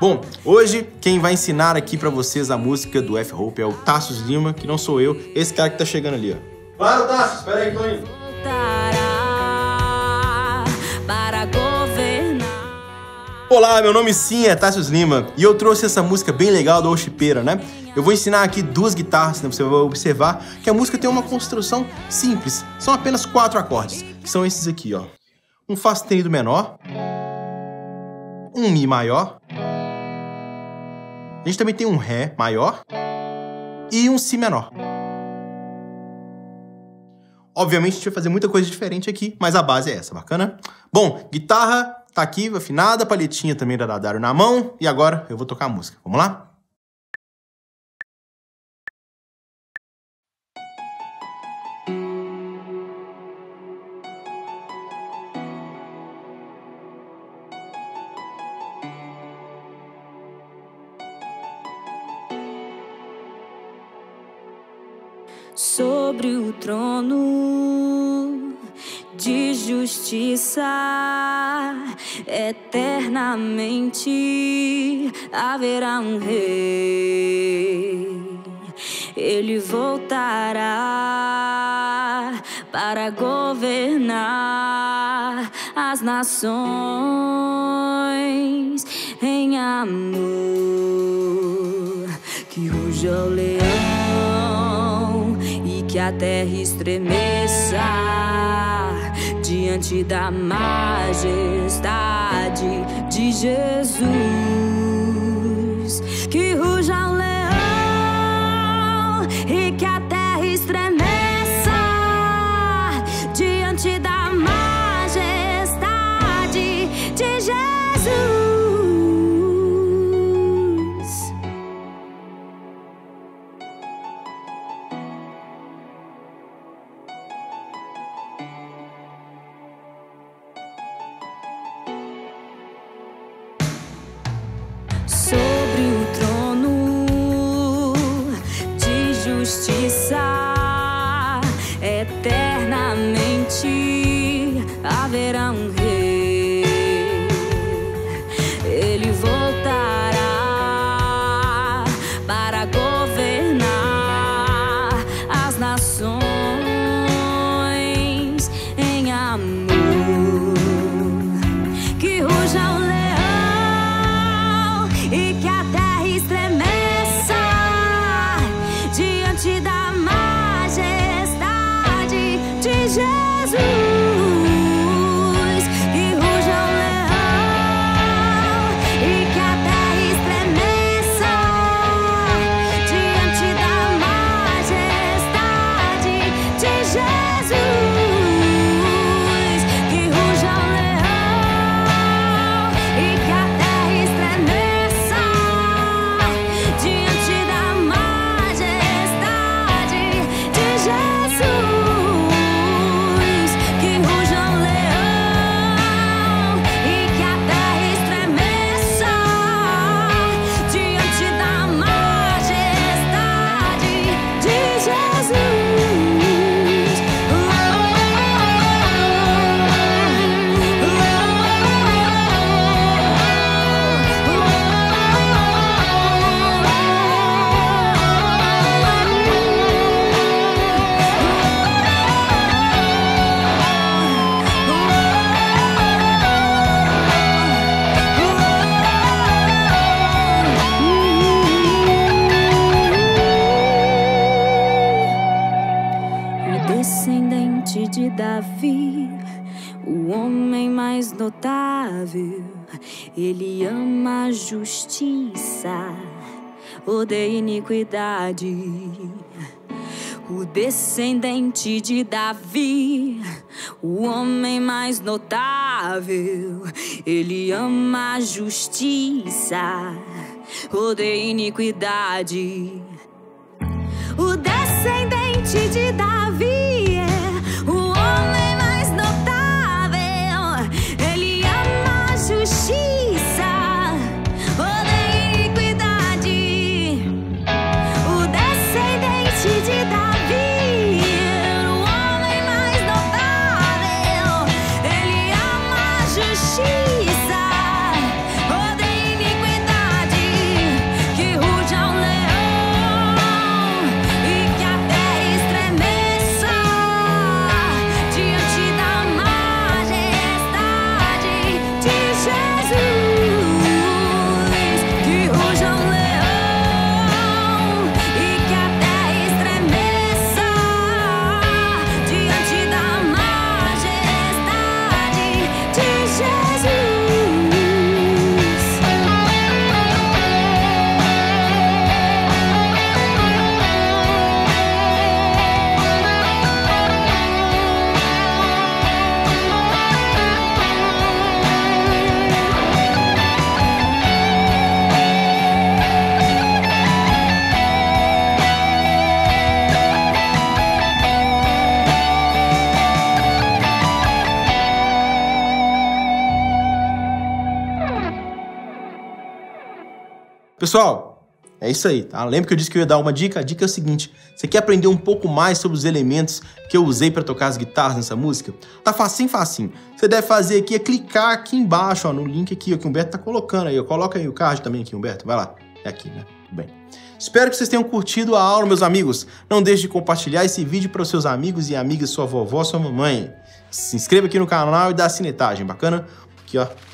Bom, hoje quem vai ensinar aqui pra vocês a música do F-Hope é o Tarsius Lima, que não sou eu, esse cara que tá chegando ali, ó. Para, Tarsius, espera aí que tô indo. Olá, meu nome sim é Tarsius Lima e eu trouxe essa música bem legal da Oxipeira, né? Eu vou ensinar aqui duas guitarras, né? Você vai observar que a música tem uma construção simples, são apenas 4 acordes, que são esses aqui, ó. Um Fá sustenido menor, um Mi maior, a gente também tem um Ré maior e um Si menor. Obviamente a gente vai fazer muita coisa diferente aqui, mas a base é essa, bacana? Bom, guitarra tá aqui, afinada, palhetinha também da D'Addario na mão, e agora eu vou tocar a música, vamos lá? Sobre o trono de justiça, eternamente haverá um rei. Ele voltará para governar as nações em amor. Que ruja o leão, que a terra estremeça diante da majestade de Jesus. Que ruja o leão e que a terra estremeça diante da majestade de Jesus. Sobre o trono de justiça, eternamente haverá um rei. Ele voltará para governar as nações em amor. Que ruja o e que a terra estremeça diante da majestade de Jesus. Que ruja o leão e que a terra estremeça diante da majestade de Jesus. Que ruja o leão e que a terra estremeça diante da majestade de Jesus. Que ruja o leão e que a terra estremeça diante da majestade de Jesus. Descendente de Davi, o homem mais notável, ele ama a justiça, odeia iniquidade. O descendente de Davi, o homem mais notável, ele ama a justiça, odeia iniquidade. O descendente de Davi, justiça, odeia iniquidade. Pessoal, é isso aí, tá? Lembra que eu disse que eu ia dar uma dica? A dica é o seguinte, você quer aprender um pouco mais sobre os elementos que eu usei para tocar as guitarras nessa música? Tá facinho, facinho. Você deve fazer aqui é clicar aqui embaixo, ó, no link aqui ó, que o Humberto tá colocando aí. Ó. Coloca aí o card também aqui, Humberto. Vai lá. É aqui, né? Bem. Espero que vocês tenham curtido a aula, meus amigos. Não deixe de compartilhar esse vídeo para os seus amigos e amigas, sua vovó, sua mamãe. Se inscreva aqui no canal e dá a sinetagem, bacana? Aqui, ó.